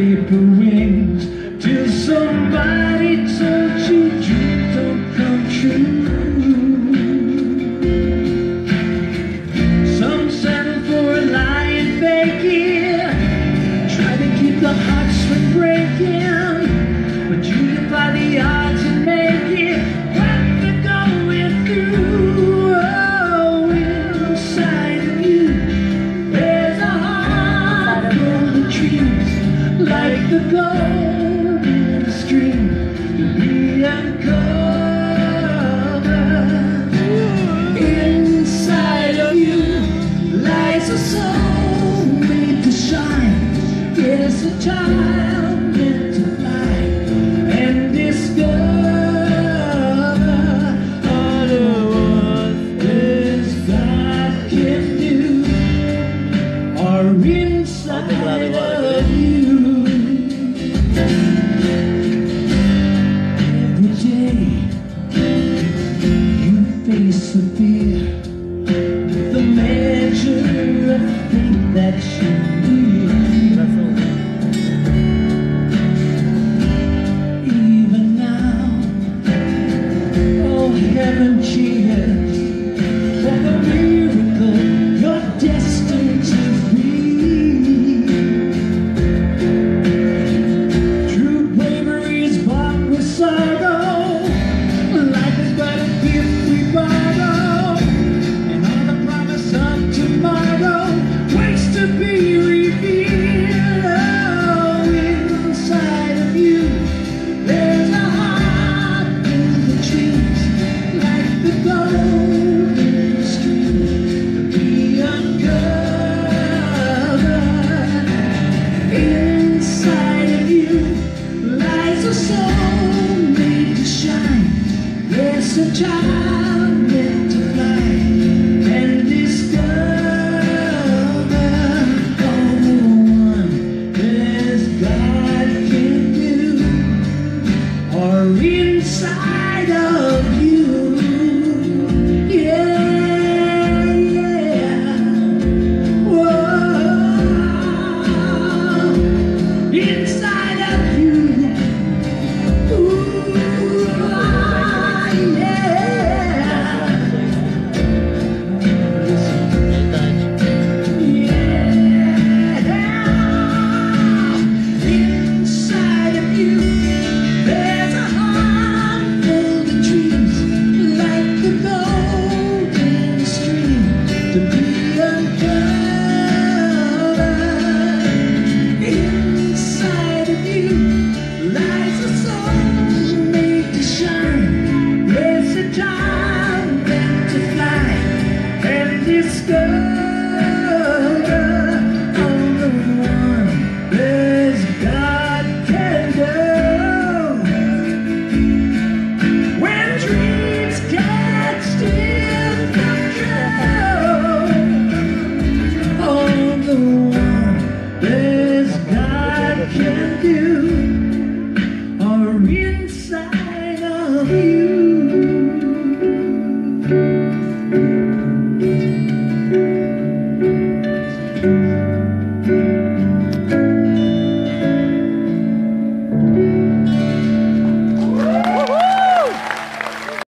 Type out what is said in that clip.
paper wings till somebody told you dreams don't come true. Some settle for a lie and fake it, try to keep the hearts from breaking, but you defy the odds and make it. What we're going through, oh, inside of you, there's a heart full of dreams. Like the gold in the stream, to be uncovered. Inside of you lies a soul made to shine. It is a child meant to find and discover all of what this God can do. Are inside of you. Every day you face the fear, the measure of faith that you need. Even now, oh, heaven cheers for the miracle you're destined to be. There's a child meant to find and discover all the wonders God can do are inside of you. Yeah, yeah. Whoa. Inside of you. Ooh. It's good.